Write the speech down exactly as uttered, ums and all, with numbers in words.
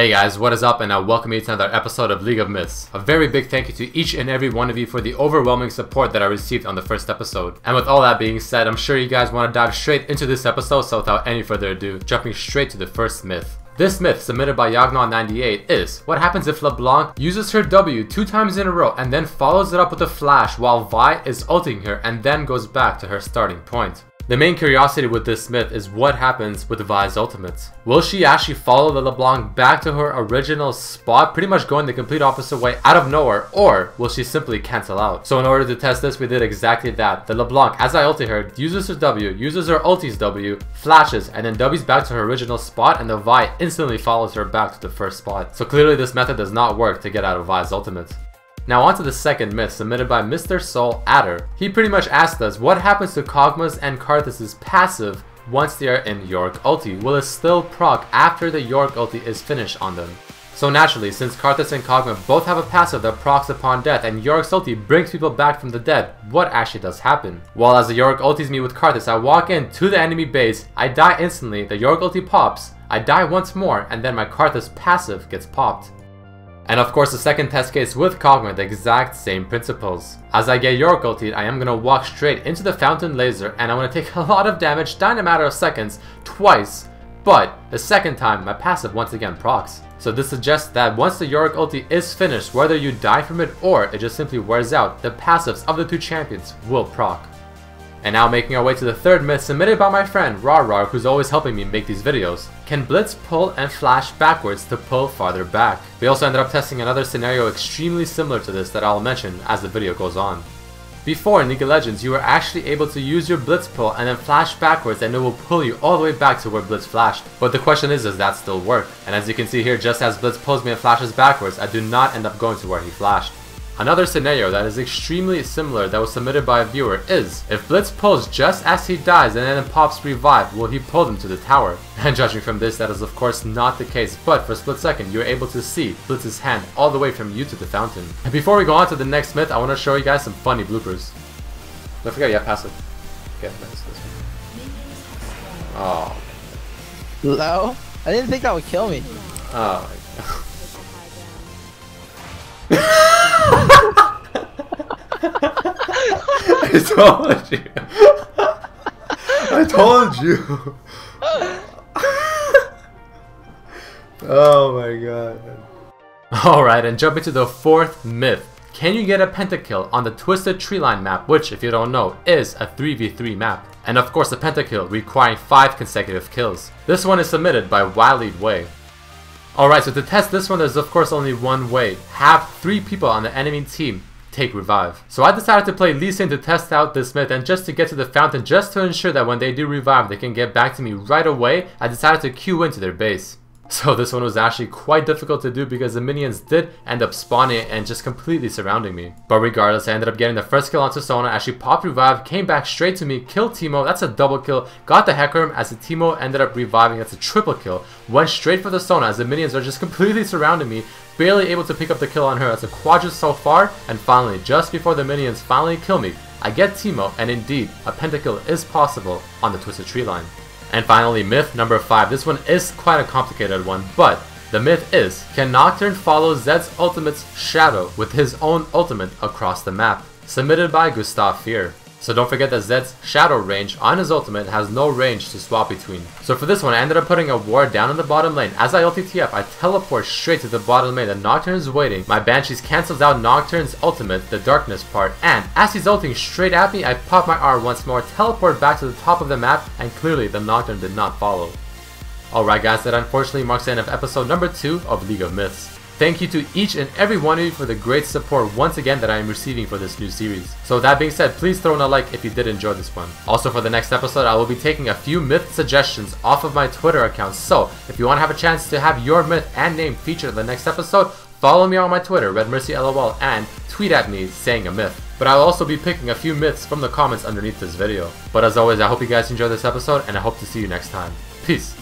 Hey guys, what is up, and I welcome you to another episode of League of Myths. A very big thank you to each and every one of you for the overwhelming support that I received on the first episode. And with all that being said, I'm sure you guys want to dive straight into this episode, so without any further ado, jumping straight to the first myth. This myth, submitted by Yagna ninety-eight, is what happens if LeBlanc uses her W two times in a row and then follows it up with a flash while Vi is ulting her and then goes back to her starting point. The main curiosity with this myth is what happens with Vi's ultimates. Will she actually follow the LeBlanc back to her original spot, pretty much going the complete opposite way out of nowhere, or will she simply cancel out? So in order to test this, we did exactly that. The LeBlanc, as I ulted her, uses her W, uses her ulti's W, flashes, and then W's back to her original spot, and the Vi instantly follows her back to the first spot. So clearly this method does not work to get out of Vi's ultimate. Now on to the second myth, submitted by Mister Soul Adder. He pretty much asked us, what happens to Kogma's and Karthus's passive once they are in Yorick ulti? Will it still proc after the Yorick ulti is finished on them? So naturally, since Karthus and Kogma both have a passive that procs upon death and Yorick's ulti brings people back from the dead, what actually does happen? Well, as the Yorick ultis me with Karthus, I walk in to the enemy base, I die instantly, the Yorick ulti pops, I die once more, and then my Karthus passive gets popped. And of course the second test case with Kogma, the exact same principles. As I get Yorick ultied, I am going to walk straight into the fountain laser and I'm going to take a lot of damage down in a matter of seconds, twice, but the second time my passive once again procs. So this suggests that once the Yorick ulti is finished, whether you die from it or it just simply wears out, the passives of the two champions will proc. And now making our way to the third myth, submitted by my friend Ra-Ra, who's always helping me make these videos. Can Blitz pull and flash backwards to pull farther back? We also ended up testing another scenario extremely similar to this that I'll mention as the video goes on. Before in League of Legends, you were actually able to use your Blitz pull and then flash backwards and it will pull you all the way back to where Blitz flashed. But the question is, does that still work? And as you can see here, just as Blitz pulls me and flashes backwards, I do not end up going to where he flashed. Another scenario that is extremely similar that was submitted by a viewer is, if Blitz pulls just as he dies and then pops revive, will he pull them to the tower? And judging from this, that is of course not the case, but for a split second you are able to see Blitz's hand all the way from you to the fountain. And before we go on to the next myth, I want to show you guys some funny bloopers. Don't forget you have passive. Okay, that's this one. Oh. Hello? I didn't think that would kill me. Oh my god. I told you. I told you. Oh my god. Alright, and jumping to the fourth myth. Can you get a pentakill on the Twisted Tree Line map, which if you don't know is a three v three map? And of course a pentakill requiring five consecutive kills. This one is submitted by Waleed Wei. Alright, so to test this one there's of course only one way. Have three people on the enemy team take revive. So I decided to play Lee Sin to test out this myth, and just to get to the fountain, just to ensure that when they do revive they can get back to me right away, I decided to queue into their base. So this one was actually quite difficult to do because the minions did end up spawning and just completely surrounding me. But regardless, I ended up getting the first kill onto Sona as she popped revive, came back straight to me, killed Teemo, that's a double kill, got the Hecarim as the Teemo ended up reviving, that's a triple kill, went straight for the Sona as the minions are just completely surrounding me, barely able to pick up the kill on her, that's a quadra so far, and finally, just before the minions finally kill me, I get Teemo, and indeed, a pentakill is possible on the Twisted Tree Line. And finally, myth number five. This one is quite a complicated one, but the myth is, can Nocturne follow Zed's ultimate's shadow with his own ultimate across the map? Submitted by Gustav Fear. So don't forget that Zed's shadow range on his ultimate has no range to swap between. So for this one, I ended up putting a ward down in the bottom lane. As I ulti T F, I teleport straight to the bottom lane. The Nocturne is waiting. My Banshees cancels out Nocturne's ultimate, the darkness part. And as he's ulting straight at me, I pop my R once more, teleport back to the top of the map, and clearly the Nocturne did not follow. Alright guys, that unfortunately marks the end of episode number two of League of Myths. Thank you to each and every one of you for the great support once again that I am receiving for this new series. So with that being said, please throw in a like if you did enjoy this one. Also for the next episode, I will be taking a few myth suggestions off of my Twitter account. So if you want to have a chance to have your myth and name featured in the next episode, follow me on my Twitter, RedmercyLoL, and tweet at me saying a myth. But I will also be picking a few myths from the comments underneath this video. But as always, I hope you guys enjoyed this episode and I hope to see you next time. Peace.